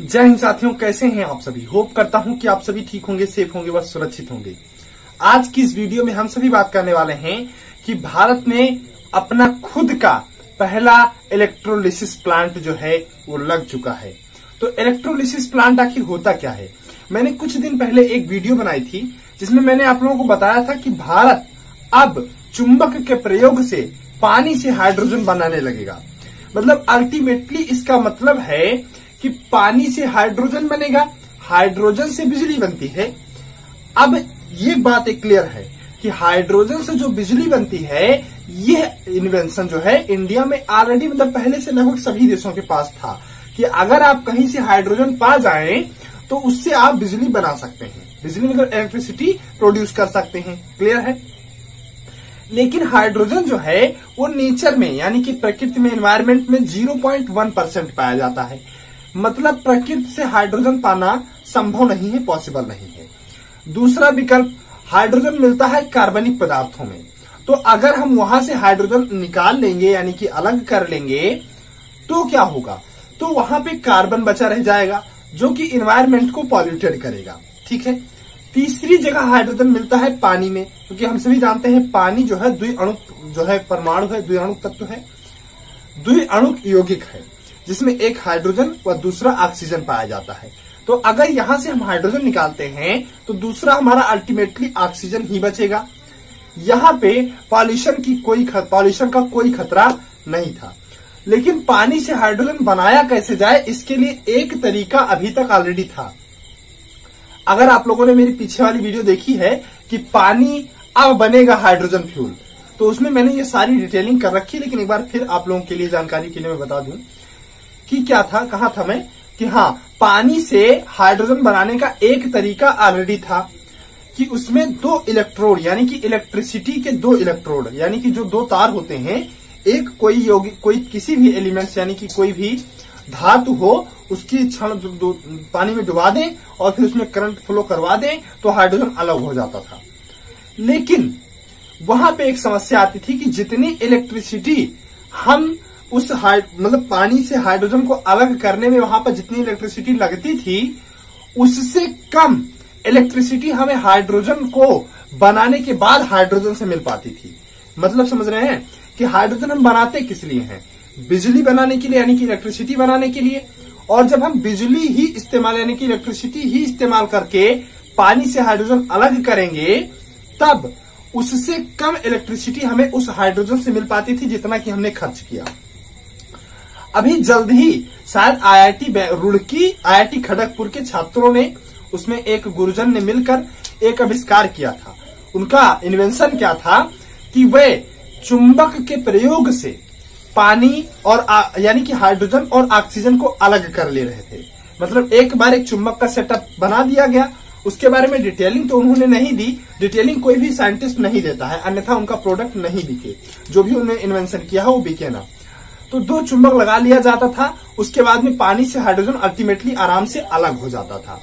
जय हिंद साथियों, कैसे हैं आप सभी। होप करता हूं कि आप सभी ठीक होंगे, सेफ होंगे व सुरक्षित होंगे। आज की इस वीडियो में हम सभी बात करने वाले हैं कि भारत ने अपना खुद का पहला इलेक्ट्रोलिसिस प्लांट जो है वो लग चुका है। तो इलेक्ट्रोलिसिस प्लांट आखिर होता क्या है। मैंने कुछ दिन पहले एक वीडियो बनाई थी जिसमें मैंने आप लोगों को बताया था कि भारत अब चुंबक के प्रयोग से पानी से हाइड्रोजन बनाने लगेगा। मतलब अल्टीमेटली इसका मतलब है कि पानी से हाइड्रोजन बनेगा, हाइड्रोजन से बिजली बनती है। अब ये बात एक क्लियर है कि हाइड्रोजन से जो बिजली बनती है, यह इन्वेंशन जो है इंडिया में ऑलरेडी मतलब पहले से लगभग सभी देशों के पास था कि अगर आप कहीं से हाइड्रोजन पा जाएं तो उससे आप बिजली बना सकते हैं, बिजली मतलब इलेक्ट्रिसिटी प्रोड्यूस कर सकते हैं। क्लियर है। लेकिन हाइड्रोजन जो है वो नेचर में यानी कि प्रकृति में, एनवायरमेंट में 0.1% पाया जाता है। मतलब प्रकृति से हाइड्रोजन पाना संभव नहीं है, पॉसिबल नहीं है। दूसरा विकल्प, हाइड्रोजन मिलता है कार्बनिक पदार्थों में, तो अगर हम वहां से हाइड्रोजन निकाल लेंगे यानी कि अलग कर लेंगे तो क्या होगा, तो वहां पे कार्बन बचा रह जाएगा जो कि एनवायरमेंट को पॉल्यूटेड करेगा। ठीक है। तीसरी जगह हाइड्रोजन मिलता है पानी में, क्योंकि हम सभी जानते हैं पानी जो है द्विअणु जो है परमाणु है, द्विअणु तत्व है, द्विअणु यौगिक है, जिसमें एक हाइड्रोजन व दूसरा ऑक्सीजन पाया जाता है। तो अगर यहां से हम हाइड्रोजन निकालते हैं तो दूसरा हमारा अल्टीमेटली ऑक्सीजन ही बचेगा। यहाँ पे पॉल्यूशन का कोई खतरा नहीं था। लेकिन पानी से हाइड्रोजन बनाया कैसे जाए, इसके लिए एक तरीका अभी तक ऑलरेडी था। अगर आप लोगों ने मेरी पीछे वाली वीडियो देखी है कि पानी अब बनेगा हाइड्रोजन फ्यूल, तो उसमें मैंने ये सारी डिटेलिंग कर रखी। लेकिन एक बार फिर आप लोगों के लिए, जानकारी के लिए मैं बता दूं कि क्या था, कहा था मैं कि हाँ, पानी से हाइड्रोजन बनाने का एक तरीका ऑलरेडी था कि उसमें दो इलेक्ट्रोड यानी कि इलेक्ट्रिसिटी के दो इलेक्ट्रोड यानी कि जो दो तार होते हैं, एक कोई यौगिक, कोई किसी भी एलिमेंट्स यानी कि कोई भी धातु हो, उसकी क्षण पानी में डुबा दें और फिर उसमें करंट फ्लो करवा दें तो हाइड्रोजन अलग हो जाता था। लेकिन वहां पे एक समस्या आती थी कि जितनी इलेक्ट्रिसिटी हम उस मतलब पानी से हाइड्रोजन को अलग करने में वहां पर जितनी इलेक्ट्रिसिटी लगती थी, उससे कम इलेक्ट्रिसिटी हमें हाइड्रोजन को बनाने के बाद हाइड्रोजन से मिल पाती थी। मतलब समझ रहे हैं कि हाइड्रोजन हम बनाते किस लिए हैं, बिजली बनाने के लिए यानी कि इलेक्ट्रिसिटी बनाने के लिए। और जब हम बिजली ही इस्तेमाल यानी कि इलेक्ट्रिसिटी ही इस्तेमाल करके पानी से हाइड्रोजन अलग करेंगे, तब उससे कम इलेक्ट्रिसिटी हमें उस हाइड्रोजन से मिल पाती थी जितना कि हमने खर्च किया। अभी जल्द ही शायद आईआईटी रुड़की, आईआईटी खड़गपुर के छात्रों ने, उसमें एक गुरुजन ने मिलकर एक आविष्कार किया था। उनका इन्वेंशन क्या था कि वे चुंबक के प्रयोग से पानी और यानी कि हाइड्रोजन और ऑक्सीजन को अलग कर ले रहे थे। मतलब एक बार एक चुंबक का सेटअप बना दिया गया। उसके बारे में डिटेलिंग तो उन्होंने नहीं दी, डिटेलिंग कोई भी साइंटिस्ट नहीं देता है, अन्यथा उनका प्रोडक्ट नहीं बिके। जो भी उन्होंने इन्वेंशन किया है वो बिके ना। तो दो चुंबक लगा लिया जाता था, उसके बाद में पानी से हाइड्रोजन अल्टीमेटली आराम से अलग हो जाता था।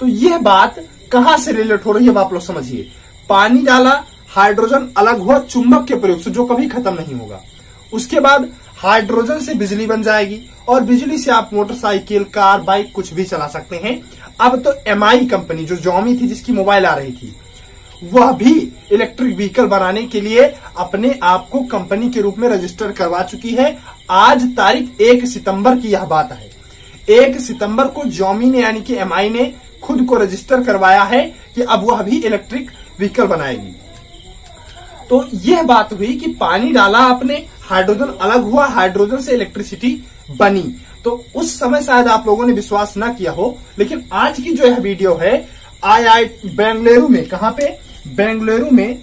तो यह बात कहां से रिलेट हो रही है आप लोग समझिए। पानी डाला, हाइड्रोजन अलग हुआ चुंबक के प्रयोग से, जो कभी खत्म नहीं होगा। उसके बाद हाइड्रोजन से बिजली बन जाएगी और बिजली से आप मोटरसाइकिल, कार, बाइक कुछ भी चला सकते हैं। अब तो एमआई कंपनी, जो जॉमी थी जिसकी मोबाइल आ रही थी, वह भी इलेक्ट्रिक व्हीकल बनाने के लिए अपने आप को कंपनी के रूप में रजिस्टर करवा चुकी है। आज तारीख 1 सितंबर की यह बात है। 1 सितंबर को जॉमी ने यानी कि एमआई ने खुद को रजिस्टर करवाया है कि अब वह भी इलेक्ट्रिक व्हीकल बनाएगी। तो यह बात हुई कि पानी डाला आपने, हाइड्रोजन अलग हुआ, हाइड्रोजन से इलेक्ट्रिसिटी बनी। तो उस समय शायद आप लोगों ने विश्वास ना किया हो, लेकिन आज की जो यह वीडियो है आईआईटी बेंगलुरु में, कहां पे, बेंगलुरु में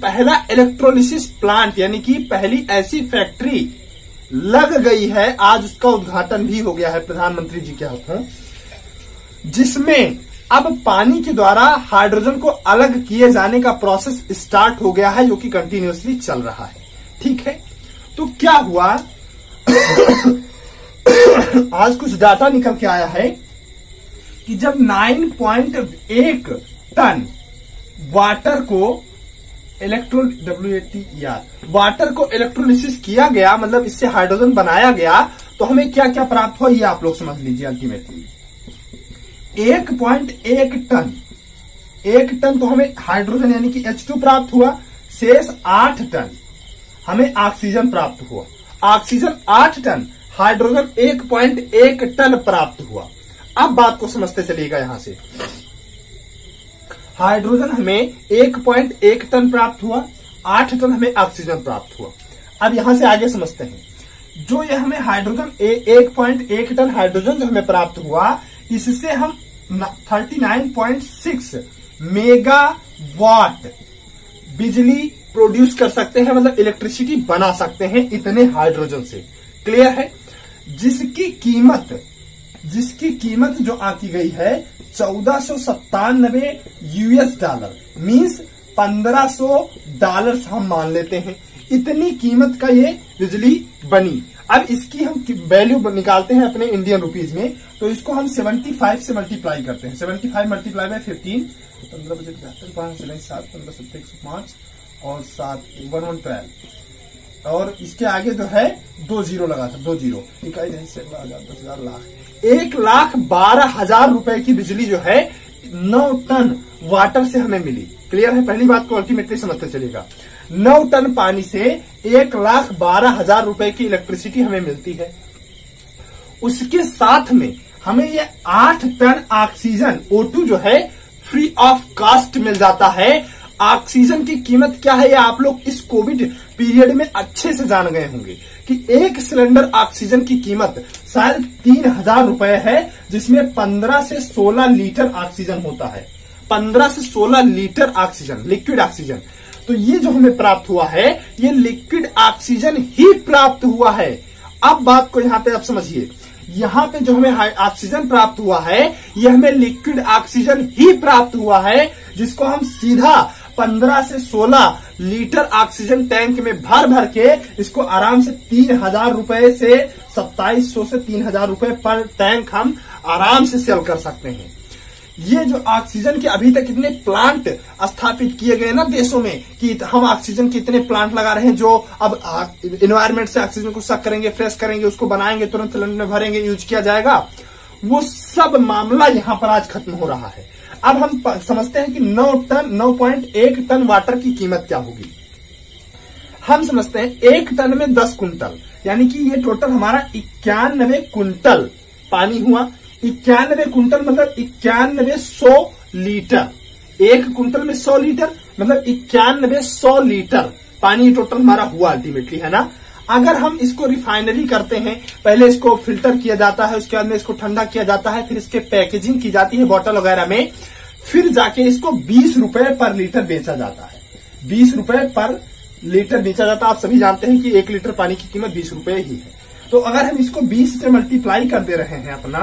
पहला इलेक्ट्रोलिसिस प्लांट यानी कि पहली ऐसी फैक्ट्री लग गई है। आज उसका उद्घाटन भी हो गया है प्रधानमंत्री जी के हाथों, जिसमें अब पानी के द्वारा हाइड्रोजन को अलग किए जाने का प्रोसेस स्टार्ट हो गया है, जो कि कंटिन्यूअसली चल रहा है। ठीक है। तो क्या हुआ आज कुछ डाटा निकल के आया है कि जब 9.1 टन वाटर को इलेक्ट्रोन WATER वाटर को इलेक्ट्रोलिसिस किया गया, मतलब इससे हाइड्रोजन बनाया गया, तो हमें क्या क्या प्राप्त हुआ ये आप लोग समझ लीजिए। अल्टीमेटली 1.1 टन, 1 टन तो हमें हाइड्रोजन यानी कि H2 प्राप्त हुआ, शेष 8 टन हमें ऑक्सीजन प्राप्त हुआ। ऑक्सीजन 8 टन, हाइड्रोजन 1.1 टन प्राप्त हुआ। अब बात को समझते चलिएगा यहां से। हाइड्रोजन हमें 1.1 टन प्राप्त हुआ, 8 टन हमें ऑक्सीजन प्राप्त हुआ। अब यहां से आगे समझते हैं। जो ये हमें हाइड्रोजन 1.1 टन हाइड्रोजन जो हमें प्राप्त हुआ, इससे हम 39.6 मेगावाट बिजली प्रोड्यूस कर सकते हैं, मतलब इलेक्ट्रिसिटी बना सकते हैं इतने हाइड्रोजन से। क्लियर है? जिसकी कीमत जो आकी गई है 1497 $, मींस $1500 हम मान लेते हैं। इतनी कीमत का ये बिजली बनी। अब इसकी हम वैल्यू निकालते हैं अपने इंडियन रुपीज में, तो इसको हम 75 से मल्टीप्लाई करते हैं। 75 मल्टीप्लाई बाय 15, 15 और इसके आगे जो है 2 0 लगा था, 2 0 इकाई 10,000 लाख 1,12,000 रुपए की बिजली जो है 9 टन वाटर से हमें मिली। क्लियर है? पहली बात को अल्टीमेटली समझते चलेगा। 9 टन पानी से 1,12,000 रुपए की इलेक्ट्रिसिटी हमें मिलती है। उसके साथ में हमें ये 8 टन ऑक्सीजन O2 जो है फ्री ऑफ कास्ट मिल जाता है। ऑक्सीजन की कीमत क्या है ये आप लोग इस कोविड पीरियड में अच्छे से जान गए होंगे कि एक सिलेंडर ऑक्सीजन की कीमत शायद 3,000 रुपए है, जिसमें 15 से 16 लीटर ऑक्सीजन होता है। 15 से 16 लीटर ऑक्सीजन, लिक्विड ऑक्सीजन। तो ये जो हमें प्राप्त हुआ है ये लिक्विड ऑक्सीजन ही प्राप्त हुआ है। अब बात को यहां पे आप समझिए, यहां पे जो हमें ऑक्सीजन प्राप्त हुआ है ये हमें लिक्विड ऑक्सीजन ही प्राप्त हुआ है, जिसको हम सीधा 15 से 16 लीटर ऑक्सीजन टैंक में भर के इसको आराम से 3,000 रुपए से 2,700 से 3,000 रुपए पर टैंक हम आराम से सेल कर सकते हैं। ये जो ऑक्सीजन के अभी तक इतने प्लांट स्थापित किए गए ना देशों में कि हम ऑक्सीजन के इतने प्लांट लगा रहे हैं, जो अब एनवायरमेंट से ऑक्सीजन को सक करेंगे, फ्रेश करेंगे, उसको बनाएंगे, तुरंत सिलेंडर में भरेंगे, यूज किया जाएगा, वो सब मामला यहाँ पर आज खत्म हो रहा है। अब हम समझते हैं कि 9.1 टन वाटर की कीमत क्या होगी। हम समझते हैं 1 टन में 10 कुंटल, यानी कि ये टोटल हमारा 91 कुंटल पानी हुआ। 91 कुंटल मतलब 9100 लीटर, 1 कुंटल में 100 लीटर मतलब 9100 लीटर पानी टोटल हमारा हुआ अल्टीमेटली, है ना। अगर हम इसको रिफाइनरी करते हैं, पहले इसको फिल्टर किया जाता है, उसके बाद में इसको ठंडा किया जाता है, फिर इसके पैकेजिंग की जाती है बोतल वगैरह में, फिर जाके इसको 20 रुपए पर लीटर बेचा जाता है। 20 रुपए पर लीटर बेचा जाता है। आप सभी जानते हैं कि 1 लीटर पानी की कीमत 20 रुपए ही है। तो अगर हम इसको 20 से मल्टीप्लाई कर दे रहे हैं अपना,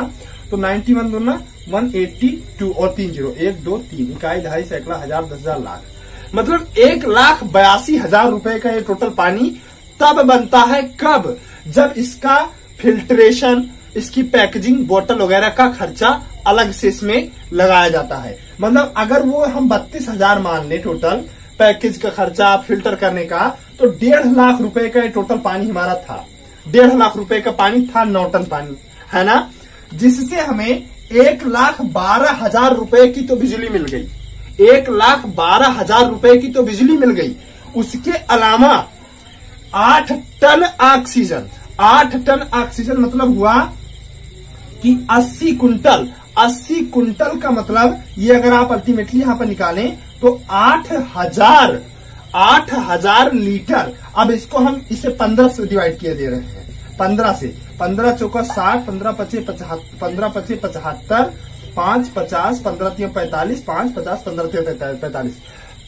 तो 91 दूना 182 और 30, 1 2 3 इकाई 2,500 1,00,000 10,000 लाख, मतलब 1,82,000 रुपए का ये टोटल पानी तब बनता है, कब, जब इसका फिल्ट्रेशन, इसकी पैकेजिंग, बोतल वगैरह का खर्चा अलग से इसमें लगाया जाता है। मतलब अगर वो हम 32,000 मान ले टोटल पैकेज का खर्चा फिल्टर करने का, तो 1,50,000 रुपए का ये टोटल पानी हमारा था। 1,50,000 रुपए का पानी था, 9 टन पानी, है ना, जिससे हमें 1,12,000 रुपए की तो बिजली मिल गई। 1,12,000 रुपए की तो बिजली मिल गई। उसके अलावा 8 टन ऑक्सीजन, 8 टन ऑक्सीजन मतलब हुआ कि 80 कुंटल। 80 कुंटल का मतलब ये अगर आप अल्टीमेटली यहां पर निकालें तो 8,000 लीटर। अब इसको हम इसे 15 से डिवाइड किए दे रहे हैं, 15 से, 15 चौका 60, 15 पचे 75, 5 50, 15 3 45, 5 50, 15 3 45,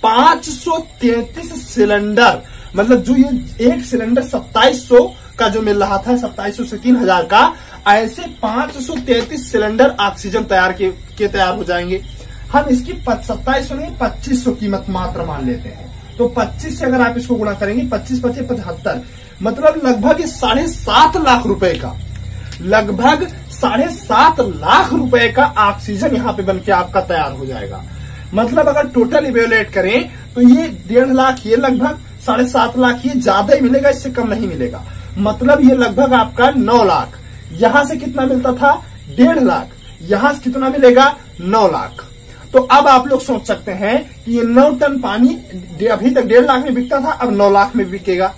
533 सिलेंडर। मतलब जो ये एक सिलेंडर 2,700 का जो मिल रहा था, 2,700 से 3,000 का, ऐसे 533 सिलेंडर ऑक्सीजन तैयार के तैयार हो जाएंगे। हम इसकी 2,700 नहीं 2,500 कीमत मात्र मान लेते हैं। तो 25 से अगर आप इसको गुणा करेंगे, 25 पचे 75, मतलब लगभग 7.5 लाख रुपए का, लगभग 7.5 लाख रुपए का ऑक्सीजन यहाँ पे बनके आपका तैयार हो जाएगा। मतलब अगर टोटल इवेल्युएट करें तो ये 1.5 लाख, ये लगभग 7.5 लाख, ये ज्यादा ही मिलेगा, इससे कम नहीं मिलेगा। मतलब ये लगभग आपका 9 लाख। यहां से कितना मिलता था? 1.5 लाख। यहां से कितना मिलेगा? 9 लाख। तो अब आप लोग सोच सकते हैं कि ये 9 टन पानी अभी तक 1.5 लाख में बिकता था, अब 9 लाख में बिकेगा।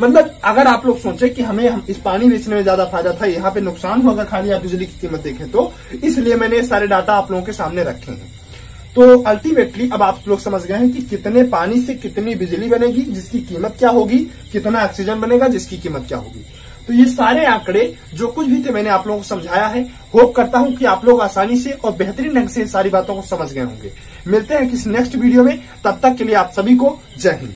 मतलब अगर आप लोग सोचे कि हमें इस पानी बेचने में ज्यादा फायदा था, यहाँ पे नुकसान हो, अगर खाली आप बिजली की कीमत देखें तो। इसलिए मैंने सारे डाटा आप लोगों के सामने रखे हैं। तो अल्टीमेटली अब आप लोग समझ गए हैं कि कितने पानी से कितनी बिजली बनेगी जिसकी कीमत क्या होगी, कितना ऑक्सीजन बनेगा जिसकी कीमत क्या होगी। तो ये सारे आंकड़े जो कुछ भी थे मैंने आप लोगों को समझाया है। होप करता हूं कि आप लोग आसानी से और बेहतरीन ढंग से सारी बातों को समझ गए होंगे। मिलते हैं किसी नेक्स्ट वीडियो में, तब तक के लिए आप सभी को जय हिंद।